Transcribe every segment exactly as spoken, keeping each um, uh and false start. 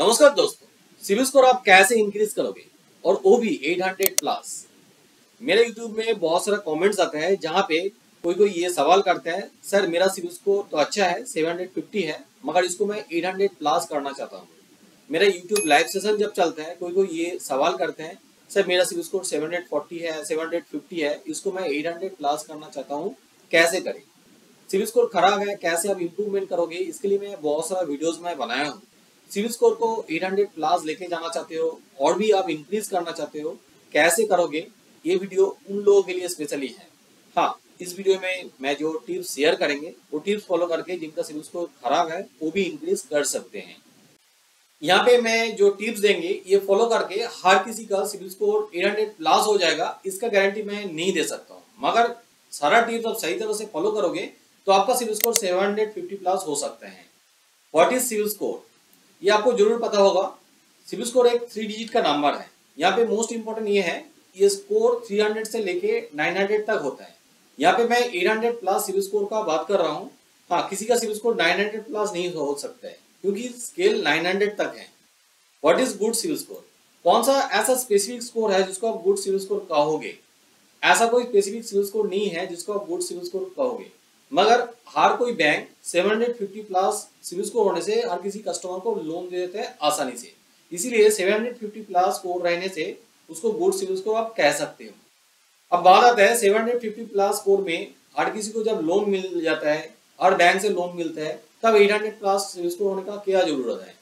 नमस्कार दोस्तों, CIBIL score आप कैसे इंक्रीज करोगे और वो भी आठ सौ प्लस। मेरे यूट्यूब में बहुत सारा कमेंट्स आता है जहाँ पे कोई कोई ये सवाल करते हैं, सर मेरा सिबिल स्कोर तो अच्छा है सात सौ पचास है, मगर इसको मैं आठ सौ प्लस करना चाहता हूँ। मेरा यूट्यूब लाइव सेशन जब चलता है कोई कोई ये सवाल करते हैं, सर मेरा सिबिल स्कोर सात सौ चालीस है सात सौ पचास है, इसको मैं आठ सौ प्लस करना चाहता हूँ, कैसे करें? सिबिल स्कोर खराब है, कैसे आप इम्प्रूवमेंट करोगे? इसके लिए मैं बहुत सारा वीडियोज में बनाया हूँ। सिबिल स्कोर को आठ सौ प्लस लेके जाना चाहते हो और भी आप इंक्रीज करना चाहते हो, कैसे करोगे? ये वीडियो उन लोगों के लिए स्पेशली है। हाँ, इस वीडियो में मैं जो टिप्स शेयर करेंगे वो टिप्स फॉलो करके जिनका सिबिल स्कोर खराब है वो भी इंक्रीज कर सकते हैं। यहाँ पे मैं जो टिप्स देंगे ये फॉलो करके हर किसी का सिबिल स्कोर आठ सौ प्लस हो जाएगा, इसका गारंटी मैं नहीं दे सकता हूँ, मगर सारा टिप्स आप सही तरह से फॉलो करोगे तो आपका सिबिल स्कोर सात सौ पचास प्लस हो सकते हैं। What is CIBIL score? ये आपको जरूर पता होगा। सिबिल स्कोर एक थ्री डिजिट का नंबर है। यहाँ पे मोस्ट इम्पोर्टेंट ये है, ये स्कोर तीन सौ से लेके नौ सौ तक होता है। यहाँ पे मैं आठ सौ प्लस सिबिल स्कोर का बात कर रहा हूँ। हाँ, किसी का सिबिल स्कोर नौ सौ प्लस नहीं हो सकता है क्योंकि स्केल नौ सौ तक है। What is good CIBIL score? कौन सा ऐसा स्पेसिफिक स्कोर है जिसको आप गुड सिबिल स्कोर कहोगे? ऐसा कोई स्पेसिफिक सिबिल स्कोर नहीं है जिसको आप गुड सिबिल स्कोर कहोगे, मगर हर कोई बैंक सात सौ पचास प्लस सिबिल स्कोर होने से हर किसी कस्टमर को लोन दे देते हैं आसानी से, इसीलिए सात सौ पचास प्लस स्कोर रहने से उसको गुड सिबिल स्कोर आप कह सकते हो। अब बात आता है सात सौ पचास प्लस स्कोर में हर किसी को जब लोन मिल जाता है, हर बैंक से लोन मिलता है, तब आठ सौ प्लस सिबिल स्कोर होने का क्या जरूरत है?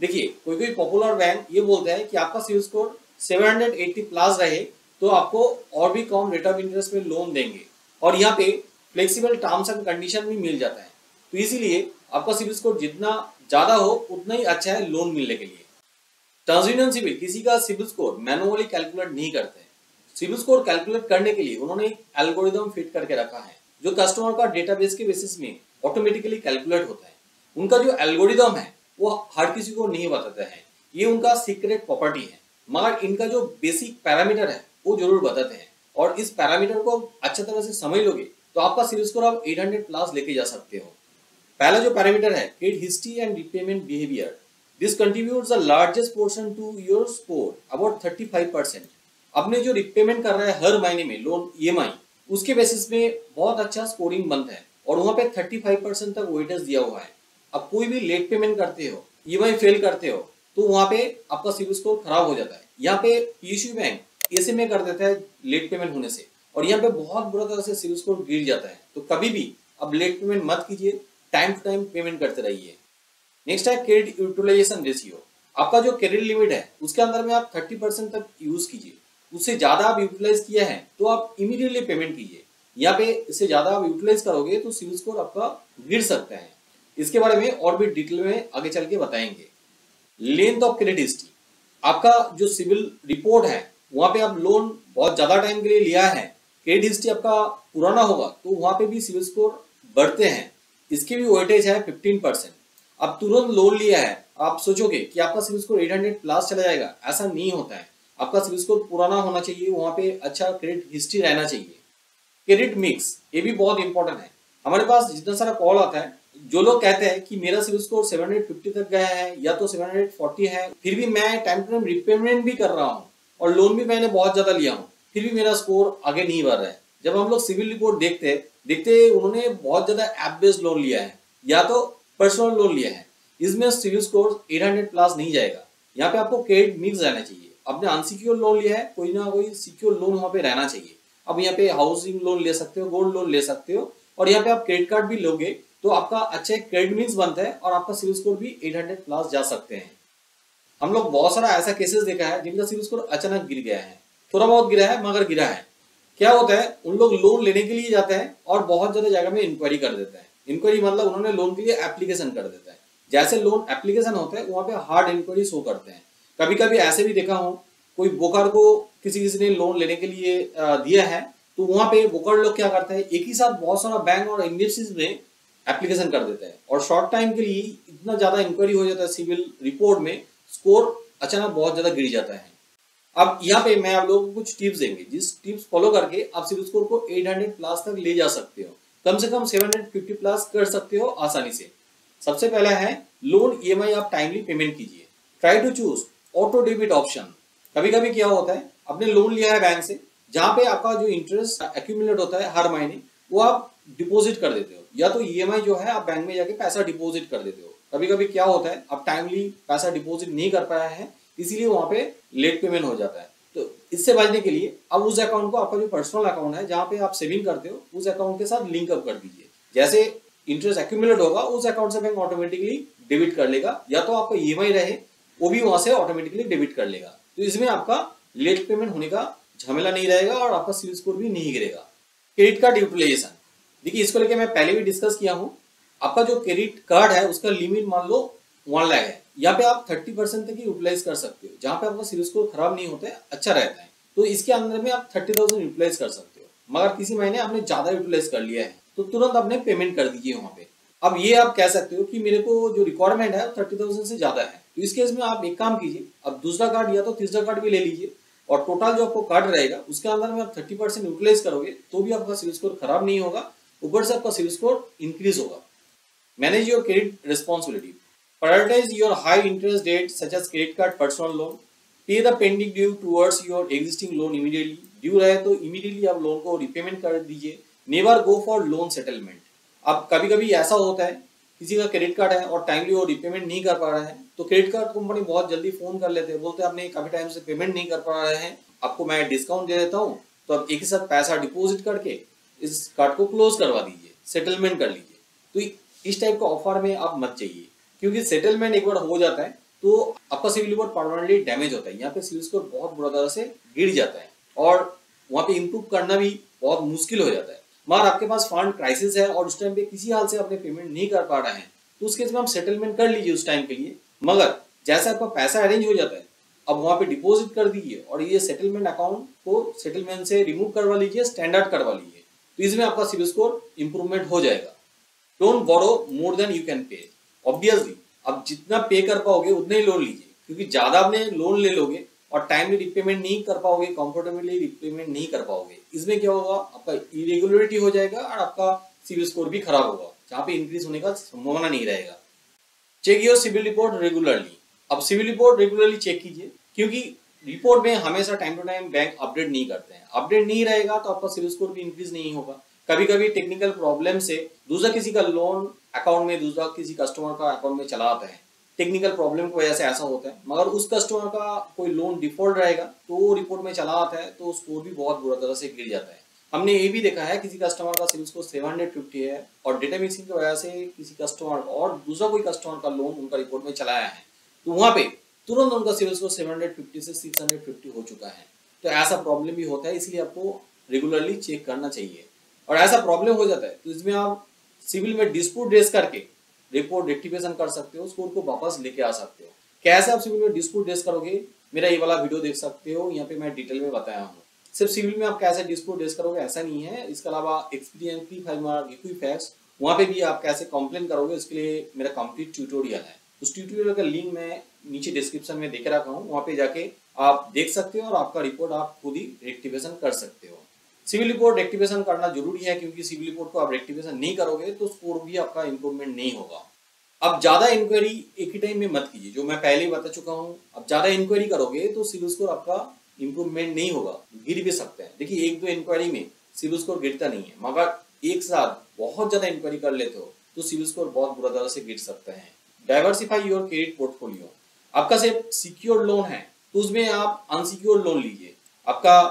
देखिए, कोई कोई पॉपुलर बैंक ये बोलता है कि आपका सिबिल स्कोर सात सौ अस्सी प्लस रहे तो आपको और भी कम रेट ऑफ इंटरेस्ट में लोन देंगे और यहाँ पे फ्लेक्सिबल टर्म्स एंड कंडीशन भी मिल जाता है। तो इसीलिए आपका सिबिल स्कोर जितना ज्यादा हो उतना ही अच्छा है लोन मिलने के लिए। ट्रांसयूनियन सिबिल, किसी का सिबिल स्कोर मैनुअली कैलकुलेट नहीं करते हैं। सिबिल स्कोर कैलकुलेट करने के लिए उन्होंने एक एल्गोरिदम फिट करके रखा है जो कस्टमर का डेटाबेस के बेसिस में ऑटोमेटिकली कैलकुलेट होता है। उनका जो एल्गोरिदम है वो हर किसी को नहीं बताता है, ये उनका सीक्रेट प्रॉपर्टी है, मगर इनका जो बेसिक पैरामीटर है वो जरूर बताते हैं और इस पैरामीटर को अच्छा तरह से समझ लोगे तो आपका सिबिल स्कोर आप आठ सौ प्लस लेके जा सकते हो। पहला जो पैरामीटर है credit history and repayment behaviour, this contributes the largest portion to your score about पैंतीस परसेंट। अपने जो रिपेमेंट कर रहा है हर महीने में लोन ई एम आई, उसके बेसिस में बहुत अच्छा स्कोरिंग बनता है और वहाँ पे पैंतीस परसेंट तक वेटेज दिया हुआ है। अब कोई भी लेट पेमेंट करते हो, ई एम आई फेल करते हो तो वहाँ पे आपका सिबिल स्कोर खराब हो जाता है। यहाँ पे P S U bank S M A कर देता है लेट पेमेंट होने से और यहाँ पे बहुत बुरा तरह से सिबिल स्कोर गिर जाता है। तो कभी भी अब लेट पेमेंट मत कीजिए, टाइम टू टाइम पेमेंट करते रहिए। नेक्स्ट है क्रेडिट यूटिलाइजेशन रेशियो। आपका जो क्रेडिट लिमिट है उसके अंदर में आप तीस परसेंट तक यूज कीजिए, उससे ज्यादा आप यूटिलाइज किया है तो आप इमीडिएटली पेमेंट कीजिए। यहाँ पे इससे ज्यादा आप यूटिलाइज करोगे तो सिबिल स्कोर आपका गिर सकता है। इसके बारे में और भी डिटेल में आगे चल के बताएंगे। लेंथ ऑफ क्रेडिट हिस्ट्री, आपका जो सिबिल रिपोर्ट है वहाँ पे आप लोन बहुत ज्यादा टाइम के लिए लिया है, क्रेडिट हिस्ट्री आपका पुराना होगा तो वहाँ पे भी सिबिल स्कोर बढ़ते हैं, इसकी भी वेटेज है पंद्रह परसेंट। अब तुरंत लोन लिया है, आप सोचोगे कि आपका सिबिल स्कोर आठ सौ प्लस चला जाएगा, ऐसा नहीं होता है। आपका सिबिल स्कोर पुराना होना चाहिए, वहाँ पे अच्छा क्रेडिट हिस्ट्री रहना चाहिए। क्रेडिट मिक्स, ये भी बहुत इंपॉर्टेंट है। हमारे पास जितना सारा कॉल आता है, जो लोग कहते हैं कि मेरा CIBIL score seven hundred fifty तक गया है या तो सेवन हंड्रेड फोर्टी है, फिर भी मैं टाइम टू टाइम रिपेमेंट भी कर रहा हूँ और लोन भी मैंने बहुत ज्यादा लिया हूँ, फिर भी मेरा स्कोर आगे नहीं बढ़ रहा है। जब हम लोग सिबिल रिपोर्ट देखते हैं, देखते हैं उन्होंने बहुत ज्यादा ऐप बेस्ड लोन लिया है या तो पर्सनल लोन लिया है, इसमें सिबिल स्कोर आठ सौ प्लस नहीं जाएगा। यहाँ पे आपको क्रेडिट मिक्स रहना चाहिए। आपने अनसिक्योर लोन लिया है, कोई ना कोई सिक्योर लोन वहाँ पे रहना चाहिए। अब यहाँ पे हाउसिंग लोन ले सकते हो, गोल्ड लोन ले सकते हो और यहाँ पे आप क्रेडिट कार्ड भी लोगे तो आपका अच्छा क्रेडिट मिक्स बनता है और आपका सिबिल स्कोर भी एट हंड्रेड प्लस जा सकते हैं। हम लोग बहुत सारा ऐसा केसेस देखा है जिनका सिबिल स्कोर अचानक गिर गया है, थोड़ा बहुत गिरा है मगर गिरा है। क्या होता है, उन लोग लोन लेने के लिए जाते हैं और बहुत ज्यादा जगह में इंक्वायरी कर देते हैं। इंक्वायरी मतलब उन्होंने लोन के लिए एप्लीकेशन कर देता है, जैसे लोन एप्लीकेशन होता है वहाँ पे हार्ड इंक्वायरी शो करते हैं। कभी कभी ऐसे भी देखा हूँ, कोई ब्रोकर को किसी किसी ने लोन लेने के लिए दिया है तो वहाँ पे ब्रोकर लोग क्या करते हैं, एक ही साथ बहुत सारा बैंक और एन बी एफ सी में एप्लीकेशन कर देता है और शॉर्ट टाइम के लिए इतना ज्यादा इंक्वायरी हो जाता है, सिबिल रिपोर्ट में स्कोर अचानक बहुत ज्यादा गिर जाता है। अब यहाँ पे मैं आप लोगों को कुछ टिप्स देंगे जिस टिप्स फॉलो करके आप सिबिल स्कोर को आठ सौ प्लस तक ले जा सकते हो, कम से कम सात सौ पचास प्लस कर सकते हो आसानी से। सबसे पहला है लोन ई एम आई आप टाइमली पेमेंट कीजिए। Try to choose auto debit option. कभी कभी क्या होता है, आपने लोन लिया है बैंक से, जहां पे आपका जो इंटरेस्ट एक्यूमुलेट होता है हर महीने वो आप डिपॉजिट कर देते हो, या तो ईएमआई जो है आप बैंक में जाके पैसा डिपॉजिट कर देते हो। कभी कभी क्या होता है, आप टाइमली पैसा डिपॉजिट नहीं कर पाया है, इसीलिए वहां पे लेट पेमेंट हो जाता है। तो इससे बचने के लिए अब उस अकाउंट को, आपका जो पर्सनल अकाउंट है जहाँ पे आप सेविंग करते हो, उस अकाउंट के साथ लिंक अप कर दीजिए। जैसे इंटरेस्ट एक्यूमुलेट होगा उस अकाउंट से बैंक ऑटोमेटिकली डेबिट कर लेगा, या तो आपका ईएमआई रहे वो भी वहां से ऑटोमेटिकली डेबिट कर लेगा। तो इसमें आपका लेट पेमेंट होने का झमेला नहीं रहेगा और आपका सिबिल स्कोर भी नहीं गिरेगा। क्रेडिट कार्ड यूटिलाइजेशन, देखिए इसको लेके मैं पहले भी डिस्कस किया हूँ। आपका जो क्रेडिट कार्ड है उसका लिमिट मान लो वन लाख है, यहाँ पे आप थर्टी परसेंट तक यूटिलाइज कर सकते हो, जहाँ पे आपका सिबिल स्कोर खराब नहीं होता है, अच्छा रहता है। तो इसके अंदर में आप थर्टी थाउजेंड यूटिलाइज कर सकते हो। मगर किसी महीने आपने ज्यादा यूटिलाइज कर लिया है तो तुरंत आपने पेमेंट कर दीजिए वहाँ पे। अब ये आप कह सकते हो कि मेरे को जो रिक्वायरमेंट है थर्टी थाउजेंड से ज्यादा है, तो इस केस में आप एक काम कीजिए, आप दूसरा कार्ड या तो तीसरा कार्ड भी ले लीजिए और टोटल जो आपको कार्ड रहेगा उसके अंदर में आप थर्टी परसेंट यूटिलाइज करोगे तो भी आपका सिबिल स्कोर खराब नहीं होगा, ऊपर से आपका सिबिल स्कोर इंक्रीज होगा। Manage your credit responsibility, prioritise your high interest rate such as credit card, personal loan, pay the pending due towards your existing loan immediately, due रहे तो इमीडिएटली आप लोन को रिपेमेंट कर दीजिए। Never go for loan settlement, अब कभी कभी ऐसा होता है किसी का क्रेडिट कार्ड है और टाइमली वो रिपेमेंट नहीं कर पा रहा है, तो क्रेडिट कार्ड कंपनी बहुत जल्दी फोन कर लेते हैं, बोलते हैं आपने काफी टाइम से पेमेंट नहीं कर पा रहे हैं, आपको मैं डिस्काउंट दे देता हूँ, तो आप एक ही साथ पैसा डिपॉजिट करके इस कार्ड को क्लोज करवा दीजिए, सेटलमेंट कर लीजिए। तो इस टाइप का ऑफर में आप मत चाहिए, क्योंकि सेटलमेंट एक बार हो जाता है तो आपका सिबिल स्कोर परमानेंटली डैमेज होता है, यहाँ पे सिबिल स्कोर बहुत बुरा तरह से गिर जाता है और वहाँ पे इम्प्रूव करना भी बहुत मुश्किल हो जाता है। मगर आपके पास फंड क्राइसिस है और उस टाइम पे किसी हाल से आपने पेमेंट नहीं कर पा रहे हैं, तो उस केस में आप सेटलमेंट कर लीजिए उस टाइम के लिए। मगर जैसे आपका पैसा अरेंज हो जाता है, अब वहाँ पे डिपॉजिट कर दीजिए और ये सेटलमेंट अकाउंट को सेटलमेंट से रिमूव करवा लीजिए, स्टैंडर्ड करवा लीजिए, तो इसमें आपका सिबिल स्कोर इंप्रूवमेंट हो जाएगा। Don't borrow more than you can pay, obviously आप जितना पे कर पाओगे उतना ही लोन लीजिए, क्योंकि ज्यादा आपने लोन ले लोगे और टाइमली रिपेमेंट नहीं कर पाओगे, कंफर्टेबली रिपेमेंट नहीं कर पाओगे, इसमें क्या होगा, आपका इरेगुलरिटी हो जाएगा और आपका सिबिल स्कोर भी खराब होगा, जहाँ पे इंक्रीज होने का संभावना नहीं रहेगा। Check your CIBIL report regularly, अब सिबिल रिपोर्ट रेगुलरली चेक कीजिए, क्योंकि रिपोर्ट में हमेशा time to time bank update नहीं करते हैं, अपडेट नहीं रहेगा तो आपका सिबिल स्कोर भी इंक्रीज नहीं होगा। कभी कभी टेक्निकल प्रॉब्लम से दूसरा किसी का लोन अकाउंट में, दूसरा किसी कस्टमर का अकाउंट में चला आता है, टेक्निकल प्रॉब्लम की वजह से ऐसा होता है, मगर उस कस्टमर का कोई लोन डिफॉल्ट रहेगा तो वो रिपोर्ट में चला आता है, तो स्कोर भी बहुत बुरा तरह से गिर जाता है। हमने ये भी देखा है किसी कस्टमर का सिबिल स्कोर सेवन फिफ्टी है और डेटा मिक्सिंग की वजह से किसी कस्टमर और दूसरा कोई कस्टमर का लोन उनका रिपोर्ट में चलाया है, तो वहाँ पे तुरंत उनका सिबिल स्कोर सेवन फिफ्टी से सिक्स फिफ्टी हो चुका है। तो ऐसा प्रॉब्लम भी होता है, इसलिए आपको रेगुलरली चेक करना चाहिए। और ऐसा प्रॉब्लम हो जाता है तो इसमें आप सिबिल में डिस्प्यूट रेज करके रिपोर्ट रेक्टिफिकेशन कर सकते हो, स्कोर को वापस लेके आ सकते हो। कैसे आप सिबिल में डिस्प्यूट रेज करोगे, मेरा ये वाला वीडियो देख सकते हो, यहाँ पे मैं डिटेल में बताया हूँ। सिर्फ सिबिल में आप कैसे डिस्प्यूट रेज करोगे ऐसा नहीं है, इसके अलावा एक्सपीरियंस की फाइमर इक्विफैक्स, वहाँ पे भी आप कैसे कंप्लेन करोगे उसके लिए मेरा कंप्लीट ट्यूटोरियल है। उस ट्यूटोरियल का लिंक मैं नीचे डिस्क्रिप्शन में देके रखा हूँ, वहाँ पे जाके आप देख सकते हो और आपका रिपोर्ट आप खुद ही रेक्टिफिकेशन कर सकते हो। सिबिल रिपोर्ट रेक्टिफिकेशन करना जरूरी है, क्योंकि सिबिल रिपोर्ट को आप रेक्टिफिकेशन नहीं करोगे तो स्कोर भी आपका इंप्रूवमेंट नहीं होगा। अब ज्यादा इंक्वायरी एक ही टाइम में मत कीजिए, जो मैं पहले ही बता चुका हूँ। अब ज्यादा इंक्वायरी करोगे तो सिबिल स्कोर आपका इंप्रूवमेंट नहीं होगा, गिर भी सकता है। देखिए एक दो इंक्वायरी में सिबिल स्कोर गिरता नहीं है, मगर एक साथ बहुत ज्यादा इंक्वायरी कर लेते हो तो सिबिल स्कोर बहुत बुरा तरह से गिर सकता है। डाइवर्सिफाई योर क्रेडिट पोर्टफोलियो, आपका सिर्फ सिक्योर लोन है तो उसमें आप अनसिक्योर लोन लीजिए, आपका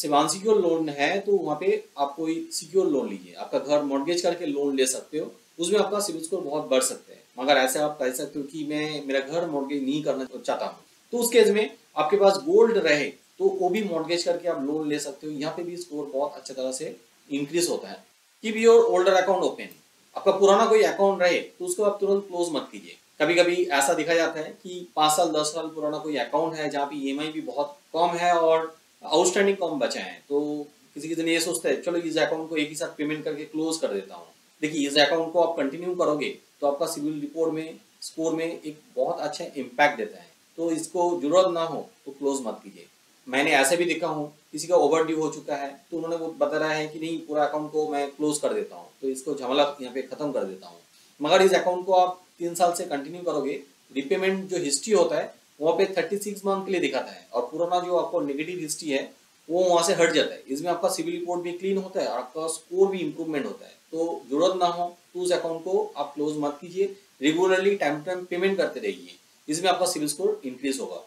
सिर्फ अनसिक्योर लोन है तो वहाँ पे आप कोई सिक्योर लोन लीजिए, आपका घर मॉर्गेज करके लोन ले सकते हो, उसमें आपका सिबिल स्कोर बहुत बढ़ सकता है। मगर ऐसे आप कह सकते हो कि मैं मेरा घर मॉर्गेज नहीं करना चाहता हूँ, तो उस केस में आपके पास गोल्ड रहे तो वो भी मॉर्गेज करके आप लोन ले सकते हो, यहाँ पे भी स्कोर बहुत अच्छी तरह से इंक्रीज होता है। Keep your older account open, आपका पुराना कोई अकाउंट रहे तो उसको आप तुरंत क्लोज मत कीजिए। कभी कभी ऐसा देखा जाता है कि पाँच साल दस साल पुराना कोई अकाउंट है जहाँ पे ई एम आई भी बहुत कम है और आउटस्टैंडिंग कम बचा है, तो किसी किसी ने ये सोचता है चलो इस अकाउंट को एक ही साथ पेमेंट करके क्लोज कर देता हूँ। देखिए इस अकाउंट को आप कंटिन्यू करोगे तो आपका सिबिल रिपोर्ट में स्कोर में एक बहुत अच्छा इम्पैक्ट देता है, तो इसको जरूरत ना हो तो क्लोज मत कीजिए। मैंने ऐसे भी देखा हूँ किसी का ओवर ड्यू हो चुका है तो उन्होंने वो बता रहा है कि नहीं पूरा अकाउंट को मैं क्लोज कर देता हूँ, तो इसको झमेला यहाँ पे खत्म कर देता हूँ। मगर इस अकाउंट को आप तीन साल से कंटिन्यू करोगे, रिपेमेंट जो हिस्ट्री होता है वहाँ पे छत्तीस मंथ के लिए दिखाता है और पुराना जो आपको नेगेटिव हिस्ट्री है वो वहाँ से हट जाता है। इसमें आपका सिविल रिपोर्ट भी क्लीन होता है और आपका स्कोर भी इम्प्रूवमेंट होता है। तो जरूरत ना हो तो उस अकाउंट को आप क्लोज मत कीजिए, regularly time to time payment करते रहिए, इसमें आपका सिविल स्कोर इंक्रीज होगा।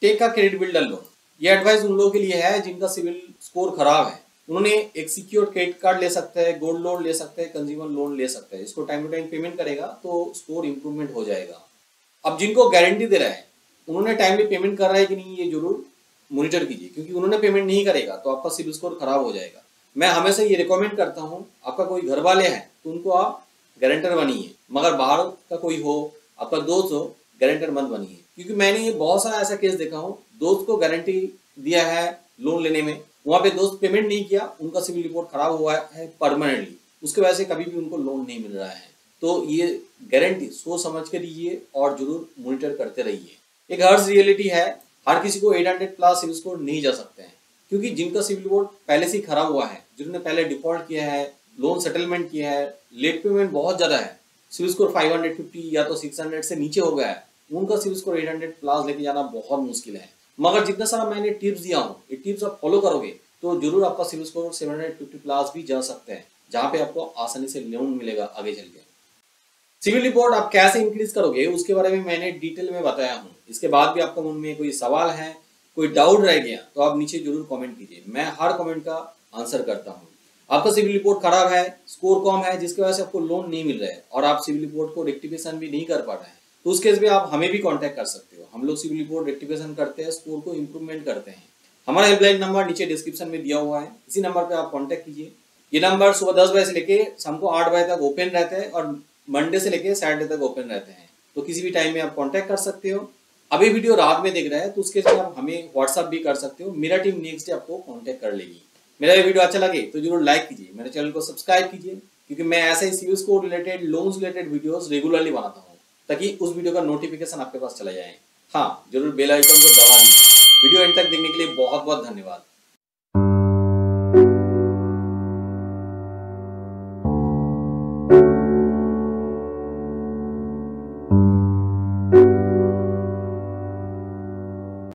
Take a credit builder loan, ये एडवाइस उन लोगों के लिए है जिनका सिविल स्कोर खराब है। उन्होंने एक सिक्योर्ड क्रेडिट कार्ड ले सकता है, गोल्ड लोन ले सकता है, कंज्यूमर लोन ले सकता है। इसको टाइम टू टाइम पेमेंट करेगा तो स्कोर इंप्रूवमेंट हो जाएगा। अब जिनको गारंटी दे रहा है उन्होंने टाइमली पेमेंट कर रहा है कि नहीं ये जरूर मॉनिटर कीजिए, क्योंकि उन्होंने पेमेंट नहीं करेगा तो आपका सिबिल स्कोर खराब हो जाएगा। मैं हमेशा ये रिकमेंड करता हूँ, आपका कोई घर वाले हैं तो उनको आप गारंटर बनिए, मगर बाहर का कोई हो, आपका दोस्त हो, गारंटर मत बनिए। क्योंकि मैंने ये बहुत सारा ऐसा केस देखा हूँ, दोस्त को गारंटी दिया है लोन लेने में, वहाँ पे दोस्त पेमेंट नहीं किया, उनका सिबिल रिपोर्ट खराब हुआ है परमानेंटली, उसके वजह से कभी भी उनको लोन नहीं मिल रहा है। तो ये गारंटी सोच समझ के लीजिए और जरूर मॉनिटर करते रहिए। एक हर्ष रियलिटी है, हर किसी को आठ सौ प्लस सिबिल स्कोर नहीं जा सकते हैं, क्योंकि जिनका सिबिल रिपोर्ट पहले से खराब हुआ है, जिन्होंने पहले डिफॉल्ट किया है, लोन सेटलमेंट किया है, लेट पेमेंट बहुत ज्यादा है, सिबिल स्कोर पाँच सौ पचास या तो छह सौ से नीचे हो गया है, उनका सिबिल स्कोर आठ सौ प्लस लेके जाना बहुत मुश्किल है। मगर जितना सारा मैंने टिप्स दिया हूँ, ये टिप्स आप फॉलो करोगे तो जरूर आपका सिबिल स्कोर सात सौ पचास प्लस भी जा सकते हैं, जहाँ पे आपको आसानी से लोन मिलेगा आगे चल के। सिबिल रिपोर्ट आप कैसे इंक्रीज करोगे उसके बारे में मैंने डिटेल में बताया हूँ। इसके बाद भी आपका मन में कोई सवाल है, कोई डाउट रह गया तो आप नीचे जरूर कमेंट कीजिए, मैं हर कमेंट का आंसर करता हूँ। आपका सिबिल रिपोर्ट खराब है, स्कोर कम है, जिसकी वजह से आपको लोन नहीं मिल रहा है और आप सिबिल रिपोर्ट को रेक्टिफिकेशन भी नहीं कर पा रहे हैं, तो उस केस में आप हमें भी कॉन्टैक्ट कर सकते हो। हम लोग सिबिल रिपोर्ट रेक्टिफिकेशन करते हैं, स्कोर को इम्प्रूवमेंट करते हैं। हमारा हेल्पलाइन नंबर नीचे डिस्क्रिप्शन में दिया हुआ है, इसी नंबर पर आप कॉन्टैक्ट कीजिए। ये नंबर सुबह दस बजे से लेके शाम को आठ बजे तक ओपन रहता है और मंडे से लेके सैटरडे तक ओपन रहते हैं, तो किसी भी टाइम में आप कॉन्टैक्ट कर सकते हो। अभी वीडियो रात में देख रहा है तो उसके लिए आप हमें व्हाट्सअप भी कर सकते हो, मेरा टीम नेक्स्ट डे आपको कॉन्टैक्ट कर लेगी। मेरा ये वीडियो अच्छा लगे तो जरूर लाइक कीजिए, मेरे चैनल को सब्सक्राइब कीजिए, क्योंकि मैं ऐसे ही CIBIL score related, loans related videos regularly बनाता हूँ, ताकि उस वीडियो का नोटिफिकेशन आपके पास चला जाए। हाँ, जरूर बेल आइकन को दबा दीजिए। वीडियो एंड तक देखने के लिए बहुत बहुत धन्यवाद।